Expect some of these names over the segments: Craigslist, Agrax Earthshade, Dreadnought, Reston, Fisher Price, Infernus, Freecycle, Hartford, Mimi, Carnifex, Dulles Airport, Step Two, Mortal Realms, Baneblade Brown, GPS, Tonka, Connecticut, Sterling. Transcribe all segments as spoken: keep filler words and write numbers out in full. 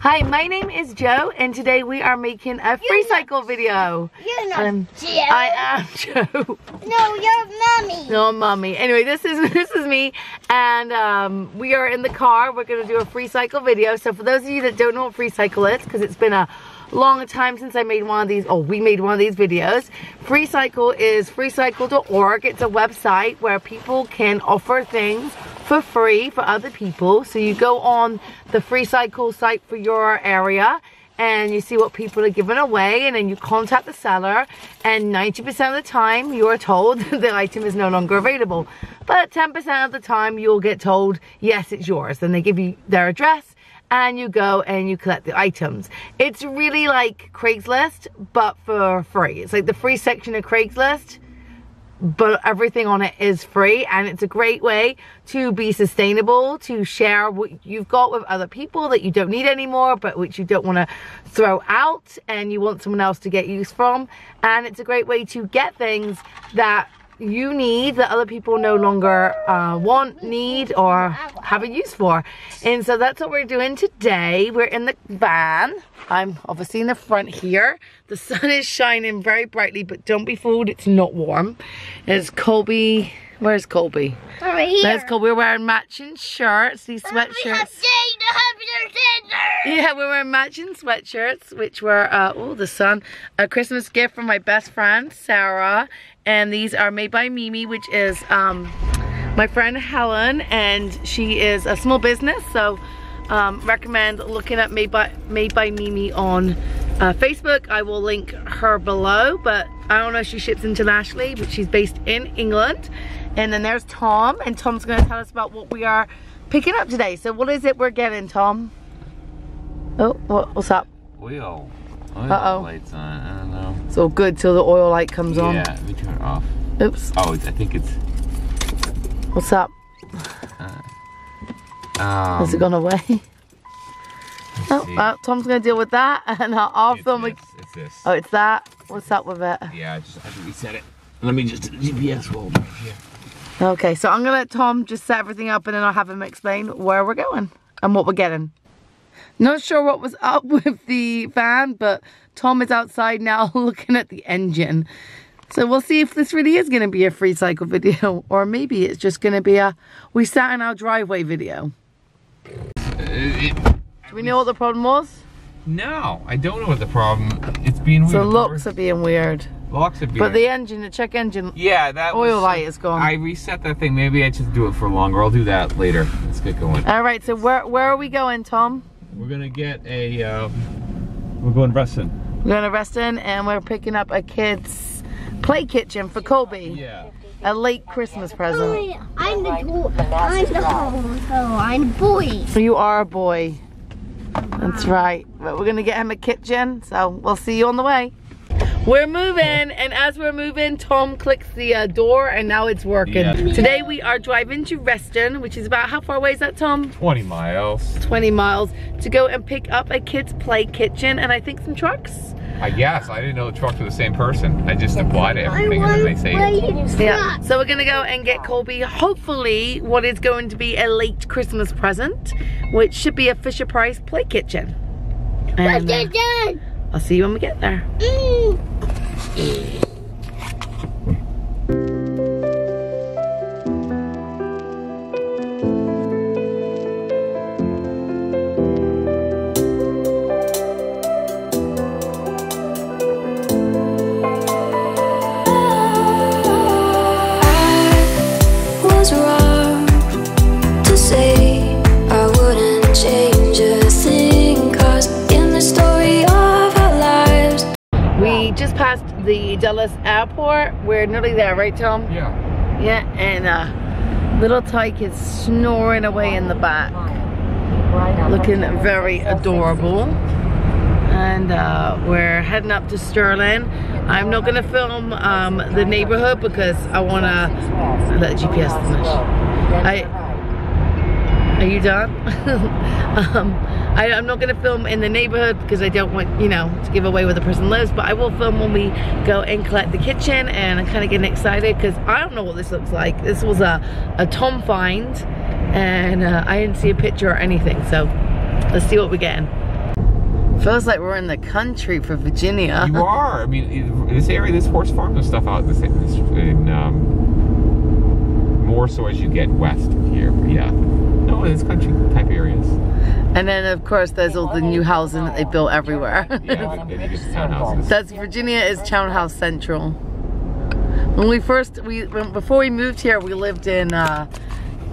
Hi, my name is Joe, and today we are making a Freecycle video. You're not um, Joe. I am Joe. No, you're Mommy. No, Mommy. Anyway, this is this is me, and um, we are in the car. We're gonna do a Freecycle video. So for those of you that don't know what Freecycle is, because it's been a long time since I made one of these, oh, we made one of these videos. Freecycle is freecycle dot org. It's a website where people can offer things for free for other people. So you go on the Freecycle site for your area and you see what people are giving away, and then you contact the seller, and ninety percent of the time you are told the item is no longer available. But ten percent of the time you'll get told, yes, it's yours. Then they give you their address and you go and you collect the items. It's really like Craigslist, but for free. It's like the free section of Craigslist, but everything on it is free, and it's a great way to be sustainable, to share what you've got with other people that you don't need anymore, but which you don't want to throw out and you want someone else to get use from. And it's a great way to get things that you need that other people no longer uh, want, need, or have a use for. And so that's what we're doing today. We're in the van. I'm obviously in the front here. The sun is shining very brightly, but don't be fooled, it's not warm. There's Colby. Where's Colby? Over here. There's Colby. We're wearing matching shirts, these sweatshirts. Yeah, we were matching sweatshirts, which were, uh, oh, the sun, a Christmas gift from my best friend, Sarah. And these are made by Mimi, which is um, my friend Helen, and she is a small business. So um, recommend looking at Made by, made by Mimi on uh, Facebook. I will link her below, but I don't know if she ships internationally, but she's based in England. And then there's Tom, and Tom's gonna tell us about what we are picking up today. So what is it we're getting, Tom? Oh, what's up? Oil. Oil uh oh. Lights on. I don't know. It's all good till the oil light comes yeah, on. Yeah, let me turn it off. Oops. Oh, I think it's. What's up? Uh, um, Has it gone away? Oh, uh, Tom's gonna deal with that, and I'll film it. It's this. Oh, it's that. What's up with it? Yeah, I just I have to reset it. Let me just G P S roll right here. Okay, so I'm gonna let Tom just set everything up, and then I'll have him explain where we're going and what we're getting. Not sure what was up with the van, but Tom is outside now looking at the engine. So we'll see if this really is going to be a Freecycle video, or maybe it's just going to be a we sat in our driveway video. Uh, it, Do we know what the problem was? No, I don't know what the problem. It's being weird. The locks are being weird. Locks are being. But the engine, the check engine. Yeah, that oil was, light is gone. I reset that thing. Maybe I just do it for longer. I'll do that later. Let's get going. All right. So where where are we going, Tom? We're gonna get a, um, we're going to Reston. We're going to Reston, and we're picking up a kid's play kitchen for Colby. Yeah. A late Christmas present. Oh, yeah. I'm the boy. I'm the oh, I'm boy. So you are a boy. That's right. But we're gonna get him a kitchen, so we'll see you on the way. We're moving, and as we're moving, Tom clicks the uh, door, and now it's working. Yeah. Today we are driving to Reston, which is about, how far away is that, Tom? twenty miles. twenty miles, to go and pick up a kid's play kitchen, and I think some trucks. I guess, I didn't know the trucks were the same person. I just applied to everything and then they say it. Yeah. So we're gonna go and get Colby, hopefully, what is going to be a late Christmas present, which should be a Fisher Price play kitchen. And, uh, I'll see you when we get there. Mm. I was wrong to say I wouldn't change a thing, 'cause in the story of our lives. We just passed the Dulles Airport. We're nearly there, right, Tom? Yeah. Yeah, and uh, little Tyke is snoring away in the back, looking very adorable. And uh, we're heading up to Sterling. I'm not gonna film um, the neighborhood because I wanna let G P S finish. I. Are you done? um, I, I'm not gonna film in the neighborhood because I don't want, you know, to give away where the person lives, but I will film when we go and collect the kitchen, and I'm kinda getting excited because I don't know what this looks like. This was a, a Tom find, and uh, I didn't see a picture or anything, so let's see what we're getting. Feels like we're in the country for Virginia. You are. I mean, this area, this horse farm and stuff out this, this in, um, more so as you get west here. But yeah, no, it's country type areas. And then of course there's all the new housing that they built everywhere. Yeah, they just townhouses. That's Virginia is townhouse central. When we first we when, before we moved here, we lived in. Uh,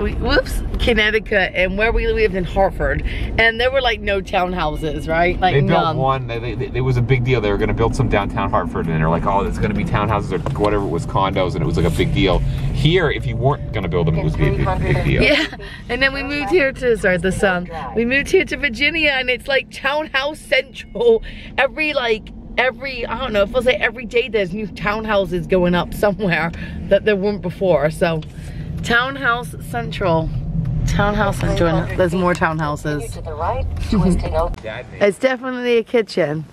We, whoops, Connecticut, and where we lived in Hartford, and there were like no townhouses, right? Like they built none. one. They, they, they, it was a big deal. They were going to build some downtown Hartford, and they're like, "Oh, it's going to be townhouses or whatever it was, condos," and it was like a big deal. Here, if you weren't going to build them, it was a big, big deal. Yeah, and then we moved here to sorry the sun. We moved here to Virginia, and it's like townhouse central. Every like every I don't know. It feels like every day there's new townhouses going up somewhere that there weren't before. So. Townhouse Central. Townhouse Central. There's more townhouses. To the right, it's definitely a kitchen.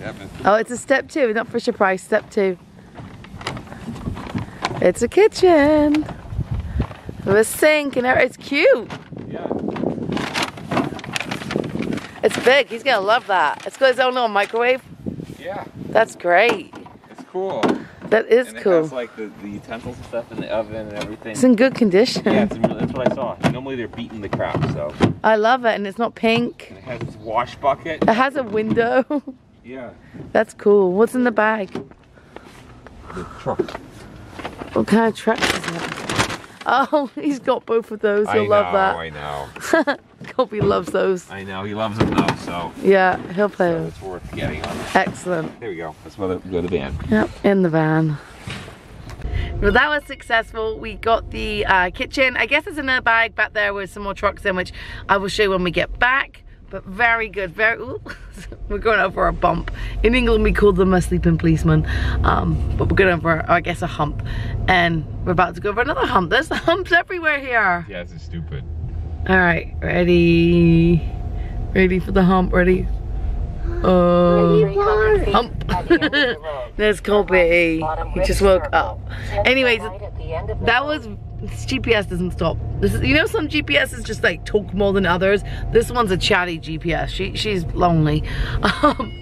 Yeah, oh, it's a Step Two, not Fisher Price. Step Two. It's a kitchen with a sink and everything. It's cute. Yeah. It's big. He's gonna love that. It's got his own little microwave. Yeah. That's great. It's cool. That is and it cool. It has like the, the utensils and stuff in the oven and everything. It's in good condition. Yeah, it's in, that's what I saw. Normally they're beating the crap, so. I love it, and it's not pink. And it has this wash bucket. It has a window. Yeah. That's cool. What's in the bag? The truck. What kind of truck is that? Oh, he's got both of those. He'll I love know, that. I know. Kobe loves those. I know. He loves them though, so. Yeah, he'll play so them. It's worth getting on. Excellent. There we go. Let's go to the van. Yep, in the van. Well, that was successful. We got the uh, kitchen. I guess there's another bag back there with some more trucks in, which I will show you when we get back. But very good. Very. Ooh, we're going over a bump. In England, we call them a sleeping policeman. Um, but we're going over, I guess, a hump. And we're about to go over another hump. There's humps everywhere here. Yeah, this is stupid. All right, ready, ready for the hump, ready? Oh, uh, hump. There's Colby, he just woke up. Anyways, that was, this G P S doesn't stop. This is, you know, some G P Ss just like talk more than others. This one's a chatty G P S, she, she's lonely. Um,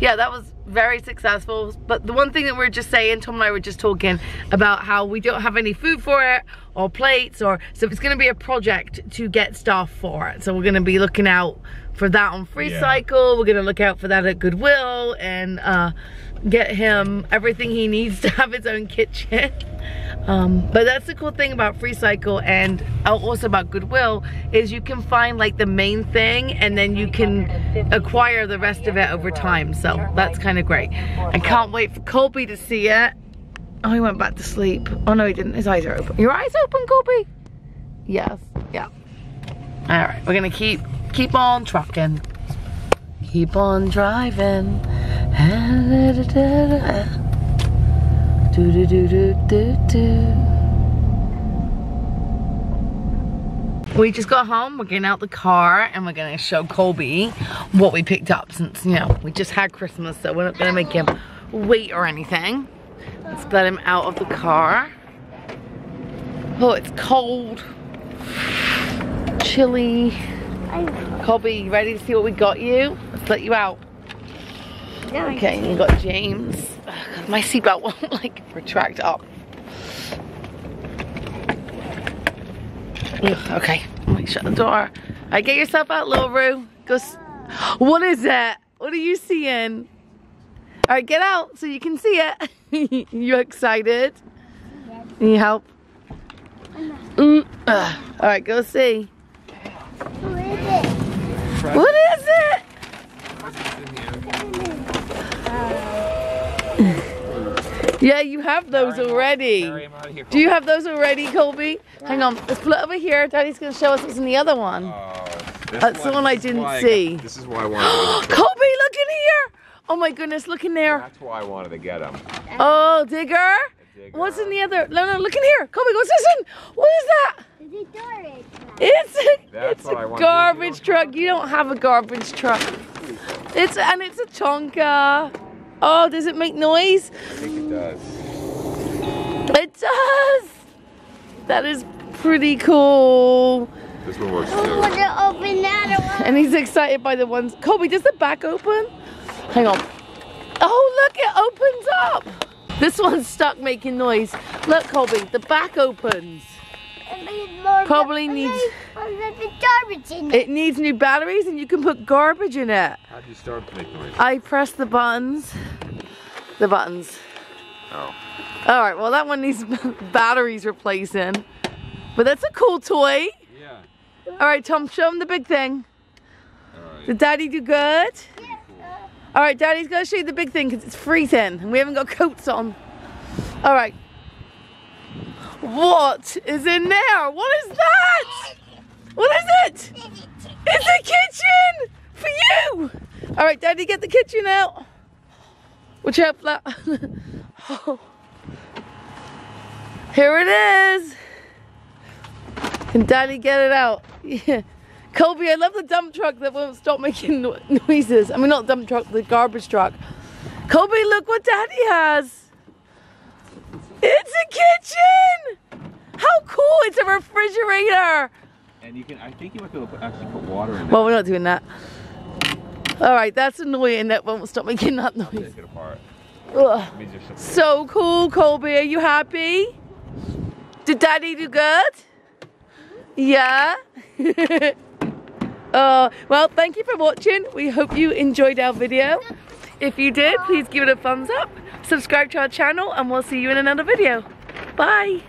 yeah, that was very successful, but the one thing that we we're just saying, Tom and I were just talking about how we don't have any food for it or plates, or so it's going to be a project to get stuff for it. So we're going to be looking out for that on Freecycle. Yeah. We're going to look out for that at Goodwill and uh, get him everything he needs to have his own kitchen. Um, but that's the cool thing about Freecycle and also about Goodwill is you can find like the main thing and then you can acquire the rest of it over time. So that's kind of great. I can't wait for Colby to see it. Oh, he went back to sleep. Oh no, he didn't. His eyes are open. Your eyes open, Colby? Yes. Yeah. All right, we're gonna keep keep on trucking. Keep on driving. Do do do do do do. We just got home, we're getting out the car and we're gonna show Colby what we picked up since, you know, we just had Christmas, so we're not gonna make him wait or anything. Let's let him out of the car. Oh, it's cold, chilly. Colby, you ready to see what we got you? Let's let you out. Okay, you got James. My seatbelt won't like retract up. Okay, let me shut the door. Alright, get yourself out, little Roo. Go. S what is that? What are you seeing? Alright, get out so you can see it. You excited? Need help? Mm. Alright, go see. What is it? What is it? Yeah, you have those already. Do you have those already, Colby? Hang on, let's pull it over here. Daddy's gonna show us what's in the other one. Uh, That's the one I didn't see. This is why I wanted to. Colby, look in here! Oh my goodness, look in there. That's why I wanted to get him. Oh, digger? digger. What's in the other? No, no, look in here. Colby, what's this in? What is that? It's a garbage truck. It's a, it's a garbage truck. You don't have a garbage truck. It's and it's a Tonka. Oh, does it make noise? I think it does. It does! That is pretty cool. This one works too. I want to open that one. And he's excited by the ones. Colby, does the back open? Hang on. Oh, look, it opens up. This one's stuck making noise. Look, Colby, the back opens. Probably needs. Garbage in it. It needs new batteries, and you can put garbage in it. How do you start to make noise? I press the buttons. The buttons. Oh. All right. Well, that one needs batteries replacing. But that's a cool toy. Yeah. All right, Tom. Show him the big thing. All right. Did Daddy do good? Yeah. All right, Daddy's gonna show you the big thing because it's freezing and we haven't got coats on. All right. What is in there? What is that? What is it? It's a kitchen for you. All right, Daddy, get the kitchen out. Watch out for that. Oh. Here it is. Can Daddy get it out? Yeah. Colby, I love the dump truck that won't stop making no noises. I mean, not dump truck, the garbage truck. Colby, look what Daddy has. It's a kitchen. How cool! It's a refrigerator. And you can, I think you might be able to actually put water in it. Well, we're not doing that. All right, that's annoying. That won't stop making that noise. I'll take it apart. So cool, Colby. Are you happy? Did Daddy do good? Yeah. uh, well, thank you for watching. We hope you enjoyed our video. If you did, please give it a thumbs up. Subscribe to our channel, and we'll see you in another video. Bye.